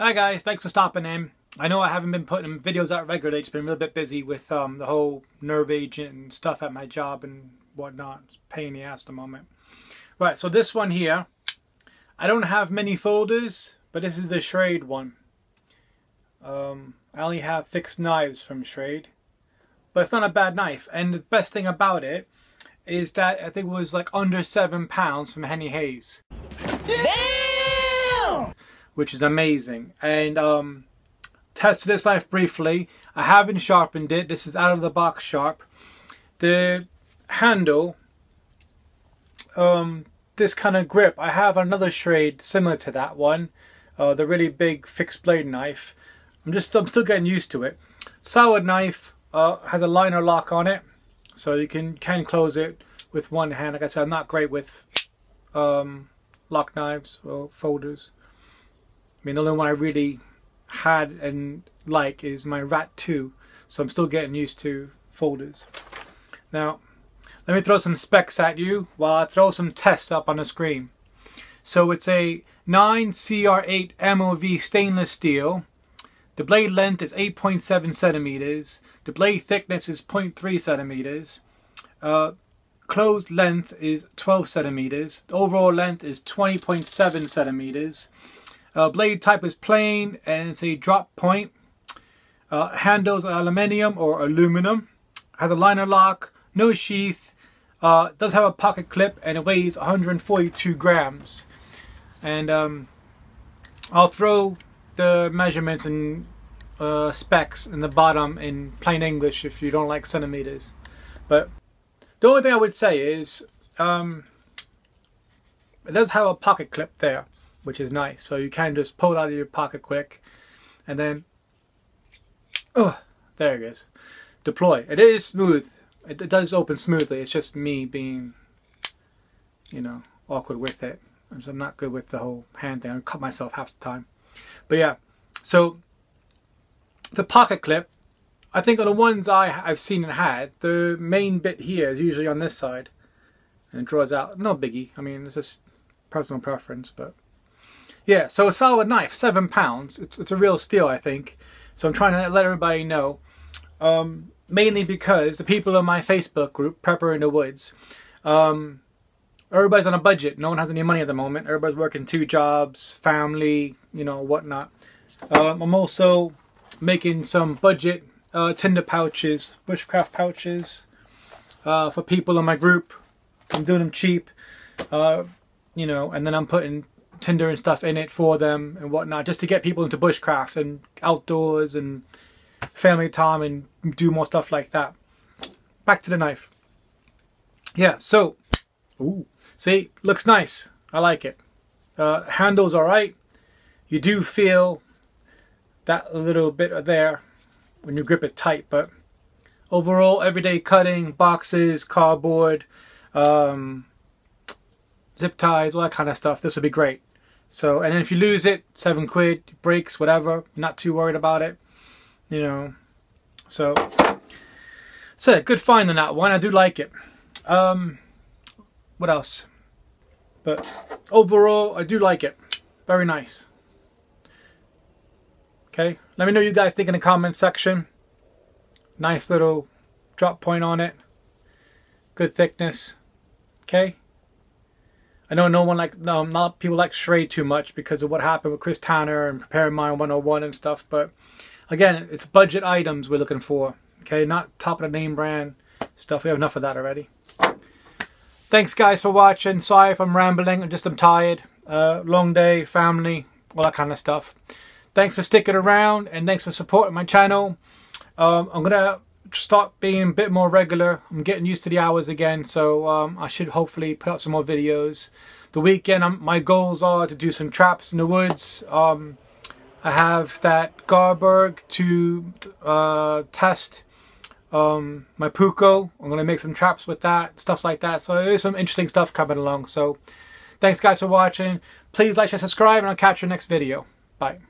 Hi guys, thanks for stopping in. I know I haven't been putting videos out regularly. It's been a little bit busy with the whole nerve agent and stuff at my job and whatnot. It's a pain in the ass at the moment. Right, so this one here, I don't have many folders, but this is the Schrade one. I only have fixed knives from Schrade, but it's not a bad knife. And the best thing about it is that I think it was like under £7 from Heinnie Haynes. Damn! Which is amazing. And tested this knife briefly. I haven't sharpened it. This is out of the box sharp. The handle, this kind of grip. I have another Schrade similar to that one, the really big fixed blade knife. I'm still getting used to it. Solid knife, has a liner lock on it, so you can close it with one hand. Like I said, I'm not great with lock knives or folders. I mean, the only one I really had and like is my RAT 2, so I'm still getting used to folders. Now, let me throw some specs at you while I throw some tests up on the screen. So it's a 9Cr8Mov stainless steel. The blade length is 8.7 centimeters. The blade thickness is 0.3 centimeters. Closed length is 12 centimeters. The overall length is 20.7 centimeters. Blade type is plain and it's a drop point. Handles are aluminium or aluminum. Has a liner lock, no sheath. Does have a pocket clip, and it weighs 142 grams. And I'll throw the measurements and specs in the bottom in plain English if you don't like centimeters. But the only thing I would say is it does have a pocket clip there, which is nice, so you can just pull it out of your pocket quick and then there it is, deploy. It is smooth. It does open smoothly. It's just me being, you know, awkward with it. I'm not good with the whole hand thing. I cut myself half the time. But yeah, so the pocket clip, I think on the ones I've seen and had, the main bit here is usually on this side and it draws out. No biggie. I mean, it's just personal preference, but yeah. So a solid knife, £7. It's a real steal, I think. So I'm trying to let everybody know, mainly because the people in my Facebook group, Prepper in the Woods, everybody's on a budget. No one has any money at the moment. Everybody's working 2 jobs, family, you know, whatnot. I'm also making some budget tinder pouches, bushcraft pouches for people in my group. I'm doing them cheap, you know, and then I'm putting tinder and stuff in it for them and whatnot, just to get people into bushcraft and outdoors and family time and do more stuff like that. Back to the knife. Yeah, so, ooh, see, looks nice. I like it. Handle's alright. You do feel that little bit there when you grip it tight, but overall, everyday cutting, boxes, cardboard, zip ties, all that kind of stuff, this would be great. So, and then if you lose it, £7, breaks, whatever, you're not too worried about it, you know. So, a good find on that one. I do like it. What else? But overall, I do like it. Very nice. Okay, let me know what you guys think in the comments section. Nice little drop point on it. Good thickness. Okay. I know no one not people like Schrade too much because of what happened with Chris Tanner and Preparing Mind 101 and stuff. But again, it's budget items we're looking for. Okay, not top of the name brand stuff. We have enough of that already. Thanks guys for watching. Sorry if I'm rambling. I'm tired. Long day, family, all that kind of stuff. Thanks for sticking around and thanks for supporting my channel. I'm going to start being a bit more regular. I'm getting used to the hours again, so I should hopefully put out some more videos. The weekend, my goals are to do some traps in the woods. I have that Garberg to test. My Puko, I'm going to make some traps with that, stuff like that. So there's some interesting stuff coming along. So thanks guys for watching. Please like, share, subscribe, and I'll catch you next video. Bye.